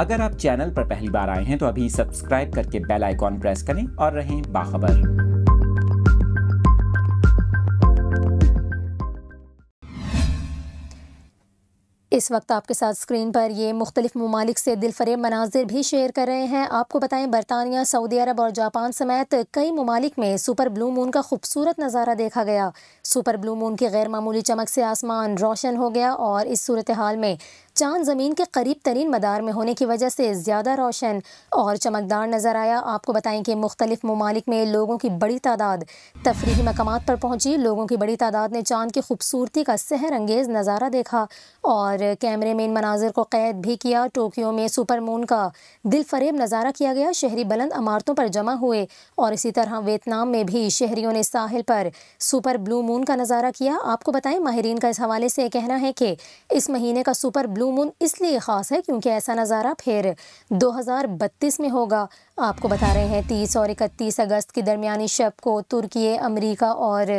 अगर आप चैनल पर पहली बार आए हैं तो अभी सब्सक्राइब करके बेल आइकॉन प्रेस करें और रहें बाखबर। इस वक्त आपके साथ स्क्रीन पर ये मुख्तलिफ ममालिक से दिलफरेब मनाजिर भी शेयर कर रहे हैं। आपको बताएं, बरतानिया, सऊदी अरब और जापान समेत कई ममालिक में सुपर ब्लू मून का खूबसूरत नज़ारा देखा गया। सुपर ब्लू मून की गैर मामूली चमक से आसमान रोशन हो गया और इस सूरत हाल में चांद ज़मीन के करीब तरीन मदार में होने की वजह से ज़्यादा रोशन और चमकदार नज़र आया। आपको बताएं कि मुख्तलिफ ममालिक में लोगों की बड़ी तादाद तफरीही मकामात पर पहुंची। लोगों की बड़ी तादाद ने चांद की खूबसूरती का सहर अंगेज़ नज़ारा देखा और कैमरे में इन मनाजिर को कैद भी किया। टोक्यो में सुपर मून का दिलफरेब नज़ारा किया गया। शहरी बुलंद इमारतों पर जमा हुए और इसी तरह वियतनाम में भी शहरियों ने साहिल पर सुपर ब्लू मून का नज़ारा किया। आपको बताएं, माहिरीन का इस हवाले से कहना है कि इस महीने का सुपर ब्लू मून इसलिए ख़ास है क्योंकि ऐसा नज़ारा फिर 2032 में होगा। आपको बता रहे हैं 30 और 31 अगस्त के दरमियानी शब को तुर्की, अमरीका और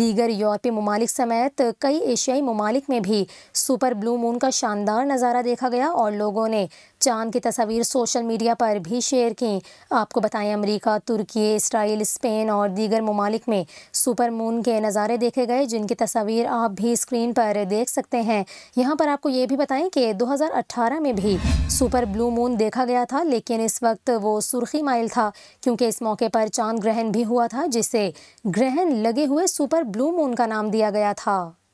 दीगर यूरोपीय ममालिक समेत कई एशियाई ममालिक में भी सुपर ब्लू मून का शानदार नज़ारा देखा गया और लोगों ने चांद की तस्वीर सोशल मीडिया पर भी शेयर की। आपको बताएं, अमरीका, तुर्की, इसराइल, स्पेन और दीगर ममालिक में सुपर मून के नज़ारे देखे गए जिनकी तस्वीर आप भी स्क्रीन पर देख सकते हैं। यहाँ पर आपको ये भी बताएं कि 2018 में भी सुपर ब्लू मून देखा गया था, लेकिन इस वक्त वो सुर्खी माइल था क्योंकि इस मौके पर चांद ग्रहण भी हुआ था जिसे ग्रहण लगे हुए सुपर ब्लू मून का नाम दिया गया था।